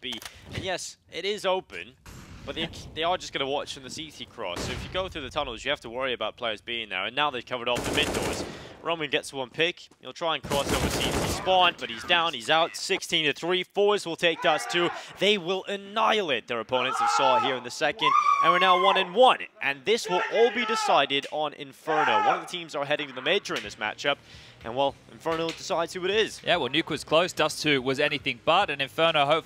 B. And yes, it is open, but they are just going to watch from the CT cross. So if you go through the tunnels, you have to worry about players being there. And now they've covered off the mid doors. Roman gets one pick. He'll try and cross over CT spawn, but he's down, he's out. 16-3. Fours will take Dust 2. They will annihilate their opponents. We saw it here in the second. And we're now 1-1. And this will all be decided on Inferno. One of the teams are heading to the Major in this matchup. And well, Inferno decides who it is. Yeah, well, Nuke was close. Dust 2 was anything but. And Inferno hopefully